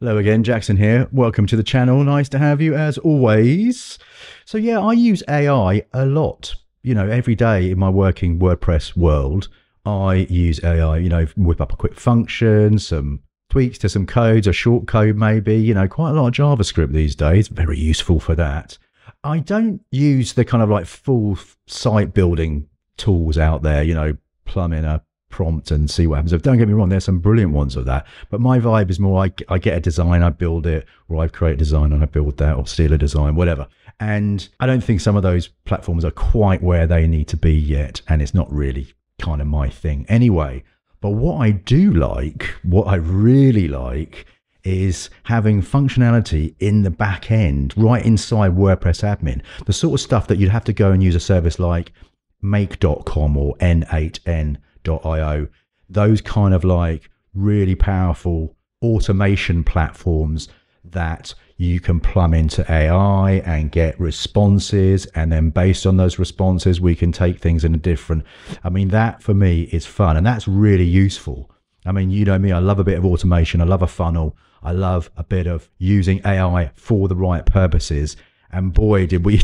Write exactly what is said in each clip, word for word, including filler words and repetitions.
Hello again, Jackson here. Welcome to the channel. Nice to have you as always. So yeah, I use A I a lot. You know, every day in my working WordPress world, I use A I, you know, whip up a quick function, some tweaks to some codes, a short code maybe, you know, quite a lot of JavaScript these days, very useful for that. I don't use the kind of like full site building tools out there, you know, plumb in a prompt and see what happens. Don't get me wrong, there's some brilliant ones of that, but my vibe is more I, I get a design, I build it, or I create a design and I build that, or steal a design, whatever. And I don't think some of those platforms are quite where they need to be yet, and it's not really kind of my thing anyway. But what I do like, what I really like, is having functionality in the back end, right inside WordPress admin. The sort of stuff that you'd have to go and use a service like make dot com or n eight n dot i o, those kind of like really powerful automation platforms that you can plumb into A I and get responses, and then based on those responses we can take things in a different, I mean, that for me is fun, and that's really useful. I mean, you know me, I love a bit of automation, I love a funnel, I love a bit of using A I for the right purposes, and boy did we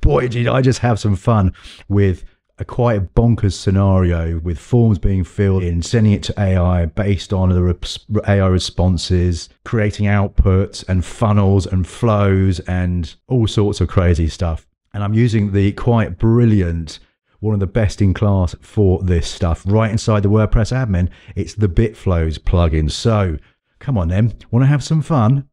boy did I just have some fun with a quite bonkers scenario with forms being filled in, sending it to A I based on the A I responses, creating outputs and funnels and flows and all sorts of crazy stuff. And I'm using the quite brilliant, one of the best in class for this stuff, right inside the WordPress admin. It's the Bit Flows plugin. So come on then, want to have some fun?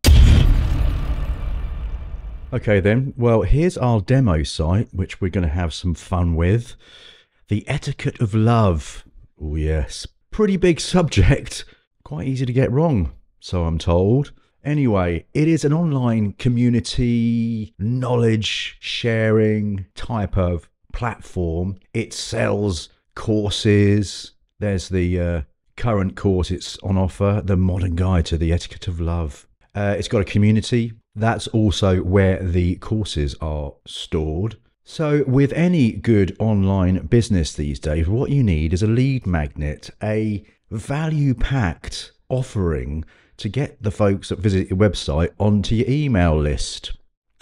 Okay then, well, here's our demo site, which we're going to have some fun with. The etiquette of love. Oh yes, pretty big subject, quite easy to get wrong, so I'm told. Anyway, it is an online community, knowledge sharing type of platform. It sells courses. There's the uh, current course it's on offer, The Modern Guide to the Etiquette of Love. Uh, it's got a community. That's also where the courses are stored. So with any good online business these days, what you need is a lead magnet, a value-packed offering to get the folks that visit your website onto your email list.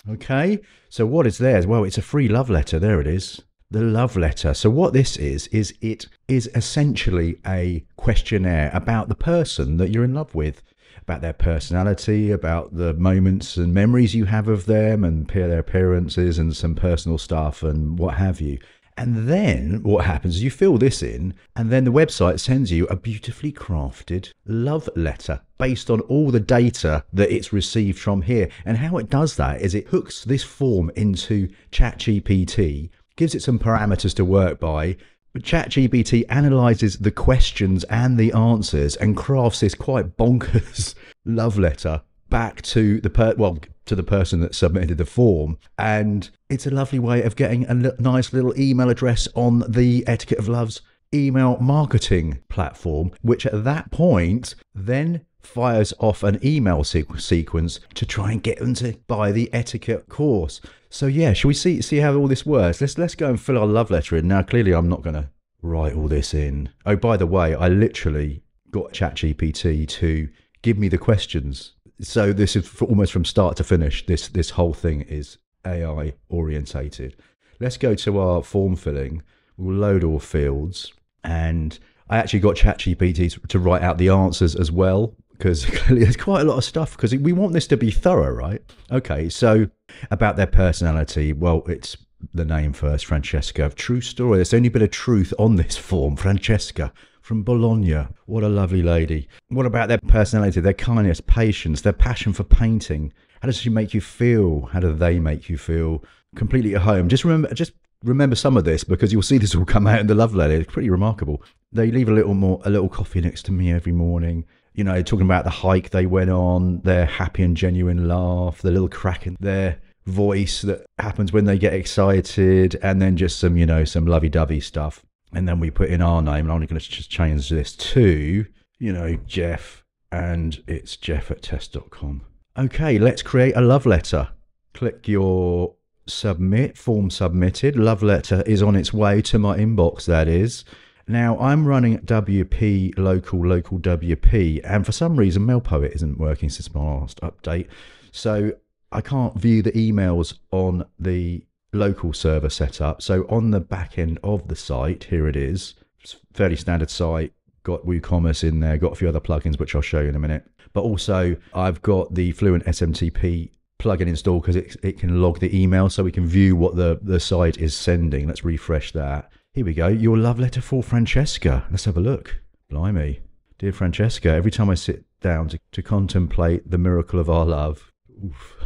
Okay, so what is there? Well, it's a free love letter. There it is, the love letter. So what this is, is it is essentially a questionnaire about the person that you're in love with, about their personality, about the moments and memories you have of them, and their appearances and some personal stuff and what have you. And then what happens is you fill this in, and then the website sends you a beautifully crafted love letter based on all the data that it's received from here. And how it does that is it hooks this form into ChatGPT, gives it some parameters to work by. ChatGPT analyzes the questions and the answers and crafts this quite bonkers love letter back to the per well to the person that submitted the form, and it's a lovely way of getting a nice little email address on the Etiquette of Love's email marketing platform, which at that point then fires off an email sequ sequence to try and get them to buy the etiquette course. So yeah, shall we see see how all this works? Let's let's go and fill our love letter in now. Clearly, I'm not going to write all this in. Oh, by the way, I literally got ChatGPT to give me the questions. So this is for almost from start to finish. This this whole thing is A I orientated. Let's go to our form filling. We'll load all fields, and I actually got ChatGPT to write out the answers as well, because there's quite a lot of stuff, because we want this to be thorough, right? Okay, so about their personality, well, it's the name first, Francesca. True story, there's only a bit of truth on this form. Francesca from Bologna, what a lovely lady. What about their personality, their kindness, patience, their passion for painting? How does she make you feel? How do they make you feel? Completely at home. Just remember, just remember some of this, because you'll see this will come out in the love letter. It's pretty remarkable. They leave a little more, a little coffee next to me every morning. You know, talking about the hike they went on, their happy and genuine laugh, the little crack in their voice that happens when they get excited, and then just some, you know, some lovey-dovey stuff. And then we put in our name, and I'm going to just change this to, you know, Jeff, and it's Jeff at test dot com. Okay, let's create a love letter. Click your submit, form submitted. Love letter is on its way to my inbox, that is. Now I'm running W P local, local W P, and for some reason MailPoet isn't working since my last update. So I can't view the emails on the local server setup. So on the back end of the site, here it is, it's fairly standard site, got WooCommerce in there, got a few other plugins, which I'll show you in a minute. But also I've got the Fluent S M T P plugin installed because it, it can log the email so we can view what the, the site is sending. Let's refresh that. Here we go. Your love letter for Francesca. Let's have a look. Blimey. Dear Francesca, every time I sit down to, to contemplate the miracle of our love, oof,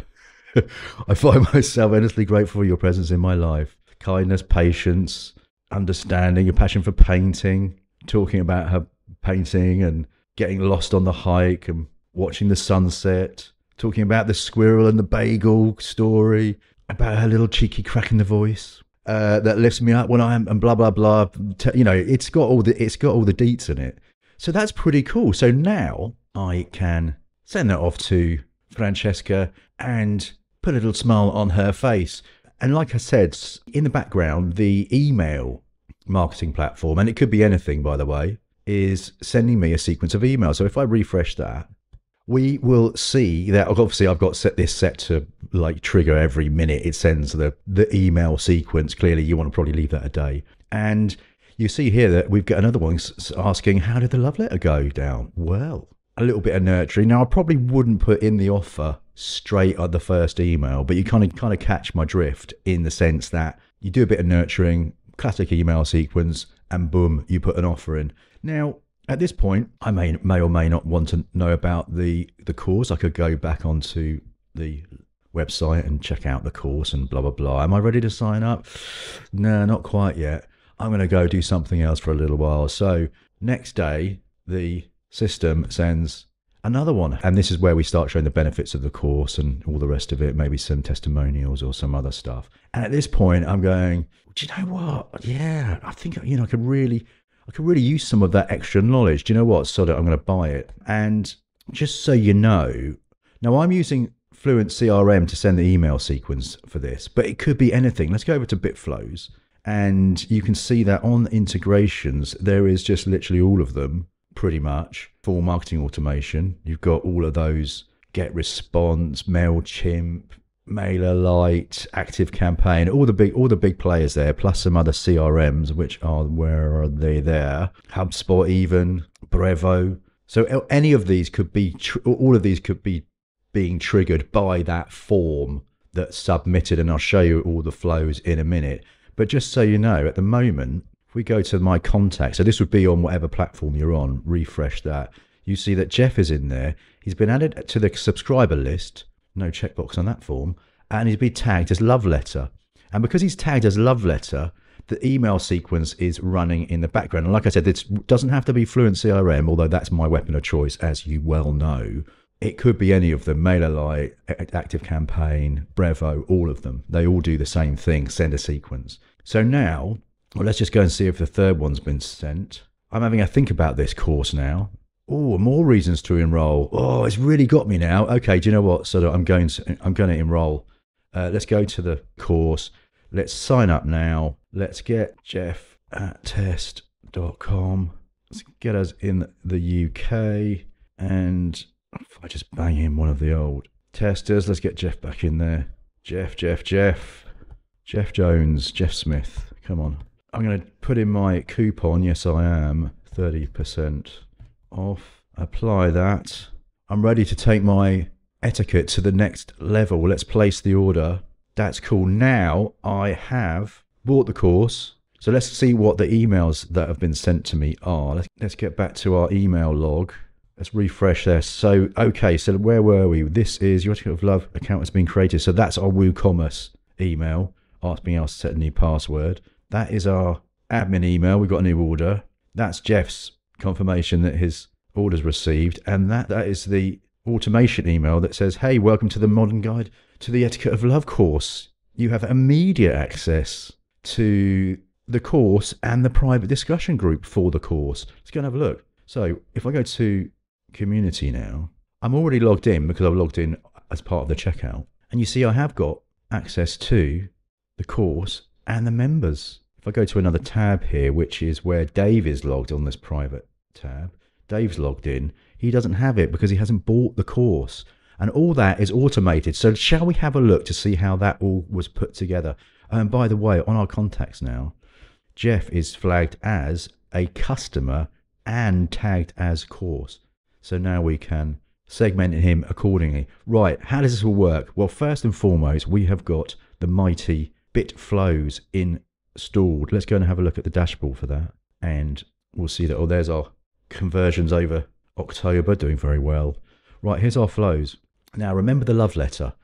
I find myself endlessly grateful for your presence in my life. Kindness, patience, understanding, your passion for painting, talking about her painting and getting lost on the hike and watching the sunset, talking about the squirrel and the bagel story, about her little cheeky crack in the voice uh, that lifts me up when I am, and blah, blah, blah. You know, it's got all the, it's got all the deets in it. So that's pretty cool. So now I can send that off to Francesca and put a little smile on her face. And like I said, in the background, the email marketing platform, and it could be anything, by the way, is sending me a sequence of emails. So if I refresh that, we will see that obviously I've got set this set to like trigger every minute it sends the, the email sequence. Clearly you want to probably leave that a day. And you see here that we've got another one asking, how did the love letter go down? Well, a little bit of nurturing. Now I probably wouldn't put in the offer straight on the first email, but you kind of kind of catch my drift in the sense that you do a bit of nurturing, classic email sequence, and boom, you put an offer in. Now, at this point, I may may or may not want to know about the, the course. I could go back onto the website and check out the course and blah, blah, blah. Am I ready to sign up? No, not quite yet. I'm going to go do something else for a little while. So next day, the system sends another one. And this is where we start showing the benefits of the course and all the rest of it, maybe some testimonials or some other stuff. And at this point, I'm going, do you know what? Yeah, I think, you know, I could really... I could really use some of that extra knowledge. Do you know what? Sod it, I'm going to buy it. And just so you know, now I'm using Fluent C R M to send the email sequence for this, but it could be anything. Let's go over to Bit Flows, and you can see that on integrations, there is just literally all of them, pretty much, for marketing automation. You've got all of those: GetResponse, Mailchimp, MailerLite, Active Campaign, all the big all the big players there, plus some other C R Ms, which are, where are they there? HubSpot even, Brevo. So any of these could be, all of these could be being triggered by that form that's submitted, and I'll show you all the flows in a minute. But just so you know, at the moment, if we go to my contacts, so this would be on whatever platform you're on, refresh that, you see that Jeff is in there. He's been added to the subscriber list. No checkbox on that form, and he'd be tagged as love letter. And because he's tagged as love letter, the email sequence is running in the background. And like I said, this doesn't have to be Fluent C R M, although that's my weapon of choice, as you well know. It could be any of them: MailerLite, Active Campaign, Brevo, all of them. They all do the same thing, send a sequence. So now, well, let's just go and see if the third one's been sent. I'm having a think about this course now. Oh, more reasons to enroll. Oh, it's really got me now. Okay, do you know what? So I'm going to, I'm going to enroll. Uh, let's go to the course. Let's sign up now. Let's get Jeff at test dot com. Let's get us in the U K. And if I just bang in one of the old testers, let's get Jeff back in there. Jeff, Jeff, Jeff. Jeff Jones, Jeff Smith. Come on. I'm going to put in my coupon. Yes, I am. thirty percent. Off, apply that. I'm ready to take my etiquette to the next level. Let's place the order. That's cool. Now I have bought the course. So let's see what the emails that have been sent to me are. Let's, let's get back to our email log. Let's refresh there. So, okay, so where were we? This is your etiquette of love account has been created. So that's our WooCommerce email, asking us to set a new password. That is our admin email. We've got a new order. That's Jeff's confirmation that his order's received, and that that is the automation email that says, hey, welcome to the modern guide to the etiquette of love course. You have immediate access to the course and the private discussion group for the course. Let's go and have a look. So if I go to community now, I'm already logged in because I've logged in as part of the checkout, and you see I have got access to the course and the members If I go to another tab here, which is where Dave is logged on this private tab, Dave's logged in, he doesn't have it because he hasn't bought the course. And all that is automated. So shall we have a look to see how that all was put together? And um, by the way, on our contacts now, Jeff is flagged as a customer and tagged as course. So now we can segment him accordingly. Right, how does this all work? Well, first and foremost, we have got the mighty Bit Flows installed. Let's go and have a look at the dashboard for that. And we'll see that, oh, there's our conversions over October, doing very well. Right, here's our flows. Now, remember the love letter.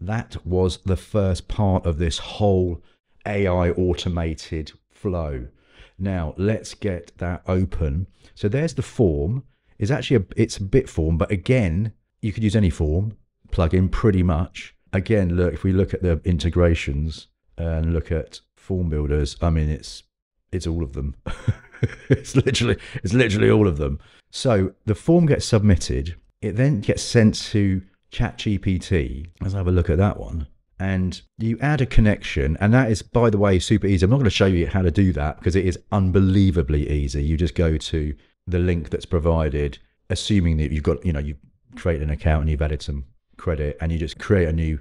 That was the first part of this whole A I automated flow. Now, let's get that open. So there's the form. It's actually, a, it's a bit form, but again, you could use any form plugin pretty much. Again, look, if we look at the integrations and look at form builders, I mean, it's, it's all of them. it's literally, it's literally all of them. So the form gets submitted. It then gets sent to ChatGPT. Let's have a look at that one. And you add a connection, and that is, by the way, super easy. I'm not going to show you how to do that because it is unbelievably easy. You just go to the link that's provided, assuming that you've got, you know, you create an account and you've added some credit, and you just create a new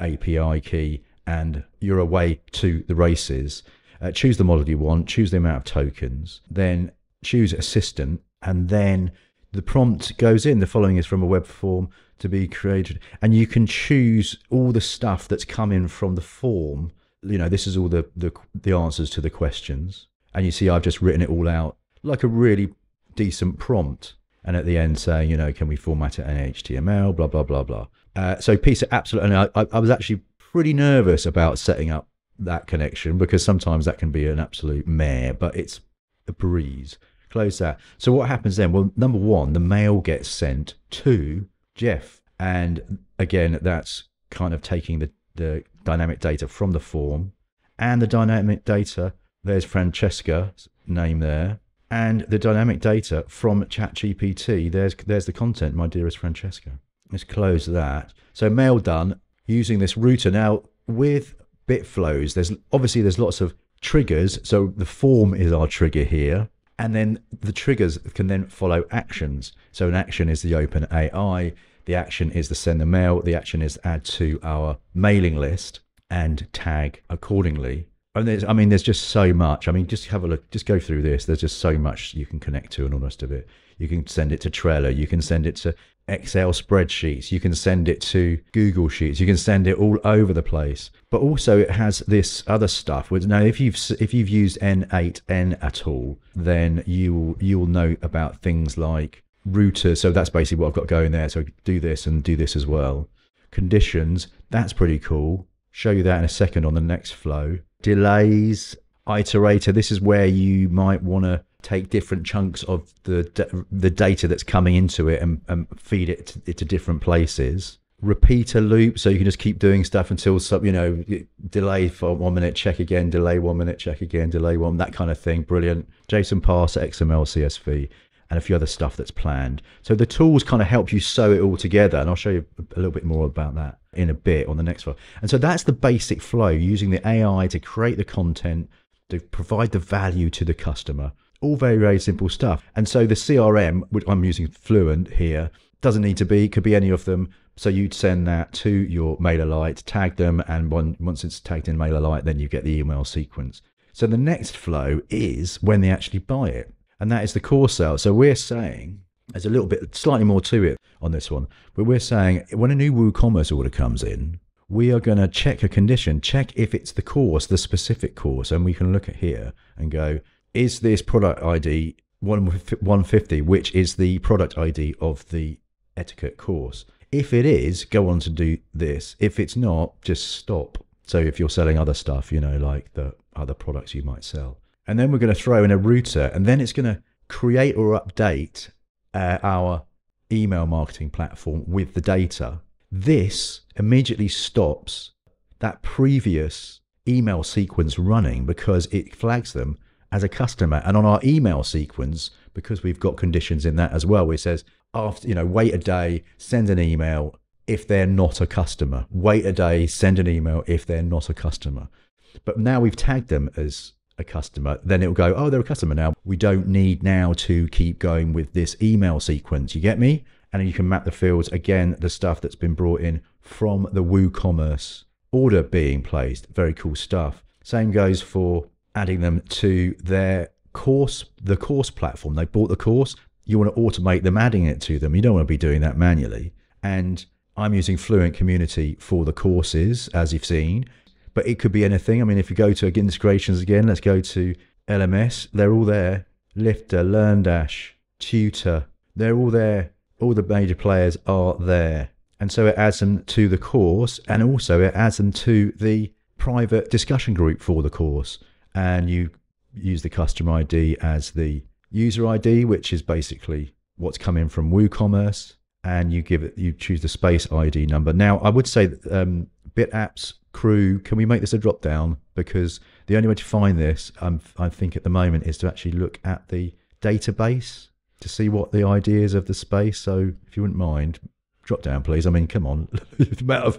A P I key and you're away to the races. Uh, choose the model you want, choose the amount of tokens, then choose assistant, and then the prompt goes in. The following is from a web form to be created, and you can choose all the stuff that's come in from the form. You know, this is all the, the the answers to the questions, and you see I've just written it all out like a really decent prompt, and at the end saying, you know, can we format it in H T M L, blah blah blah blah. Uh, so piece of absolute, and I, I was actually pretty nervous about setting up that connection because sometimes that can be an absolute mare, but it's a breeze. Close that. So what happens then? Well, number one, the mail gets sent to Jeff. And again, that's kind of taking the, the dynamic data from the form and the dynamic data. There's Francesca's name there. And the dynamic data from ChatGPT. There's, there's the content, my dearest Francesca. Let's close that. So mail done using this router. Now with Bit Flows, there's obviously there's lots of triggers. So the form is our trigger here. And then the triggers can then follow actions. So an action is the open A I, the action is the send the mail, the action is add to our mailing list and tag accordingly. And there's, I mean, there's just so much. I mean, just have a look, just go through this. There's just so much you can connect to and all the rest of it. You can send it to Trello, you can send it to Excel spreadsheets, you can send it to Google Sheets, you can send it all over the place. But also it has this other stuff. Now, if you've if you've used N eight N at all, then you'll you'll know about things like routers. So that's basically what I've got going there. So do this and do this as well. Conditions, that's pretty cool. Show you that in a second on the next flow. Delays, iterator. This is where you might want to take different chunks of the the data that's coming into it and, and feed it to, it to different places. Repeater loop, so you can just keep doing stuff until some, you know, delay for one minute, check again, delay one minute, check again, delay one, that kind of thing. Brilliant. JSON parser, X M L, C S V, and a few other stuff that's planned. So the tools kind of help you sew it all together, and I'll show you a little bit more about that in a bit on the next flow. And so that's the basic flow, using the A I to create the content, to provide the value to the customer. All very, very simple stuff. And so the C R M, which I'm using Fluent here, doesn't need to be, could be any of them. So you'd send that to your MailerLite, tag them, and one, once it's tagged in MailerLite, then you get the email sequence. So the next flow is when they actually buy it, and that is the course sale. So we're saying, there's a little bit, slightly more to it on this one, but we're saying when a new WooCommerce order comes in, we are going to check a condition, check if it's the course, the specific course, and we can look at here and go, is this product I D one fifty, which is the product I D of the etiquette course? If it is, go on to do this. If it's not, just stop. So if you're selling other stuff, you know, like the other products you might sell. And then we're going to throw in a router, and then it's going to create or update uh, our email marketing platform with the data. This immediately stops that previous email sequence running because it flags them as a customer. And on our email sequence, because we've got conditions in that as well, it says, after, you know, wait a day, send an email if they're not a customer. Wait a day, send an email if they're not a customer. But now we've tagged them as a customer, then it'll go, oh, they're a customer now. We don't need now to keep going with this email sequence. You get me? And you can map the fields. Again, the stuff that's been brought in from the WooCommerce order being placed. Very cool stuff. Same goes for adding them to their course, the course platform. They bought the course. You want to automate them adding it to them. You don't want to be doing that manually. And I'm using Fluent Community for the courses, as you've seen, but it could be anything. I mean, if you go to integrations again, let's go to L M S. They're all there. Lifter, LearnDash, Tutor. They're all there. All the major players are there. And so it adds them to the course, and also it adds them to the private discussion group for the course. And you use the customer I D as the user I D, which is basically what's coming from WooCommerce, and you give it, you choose the space I D number. Now, I would say that, um, Bit Apps crew, can we make this a drop down? Because the only way to find this, um, I think at the moment, is to actually look at the database to see what the I D is of the space. So if you wouldn't mind, drop down, please. I mean, come on, the amount of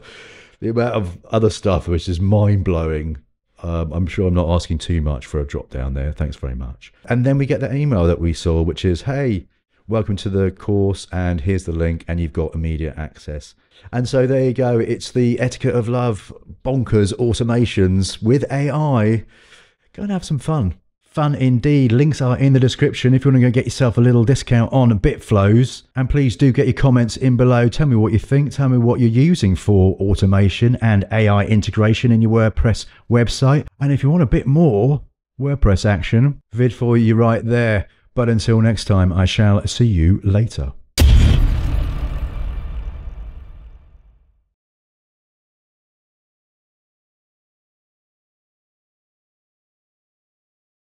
the amount of other stuff, which is mind blowing. Um, I'm sure I'm not asking too much for a drop down there. Thanks very much. And then we get that email that we saw, which is, hey, welcome to the course, and here's the link, and you've got immediate access. And so there you go. It's the etiquette of love, bonkers automations with A I. Go and have some fun. Fun indeed. Links are in the description if you want to go get yourself a little discount on Bit Flows. And please do get your comments in below. Tell me what you think. Tell me what you're using for automation and A I integration in your WordPress website. And if you want a bit more WordPress action, vid for you right there. But until next time, I shall see you later.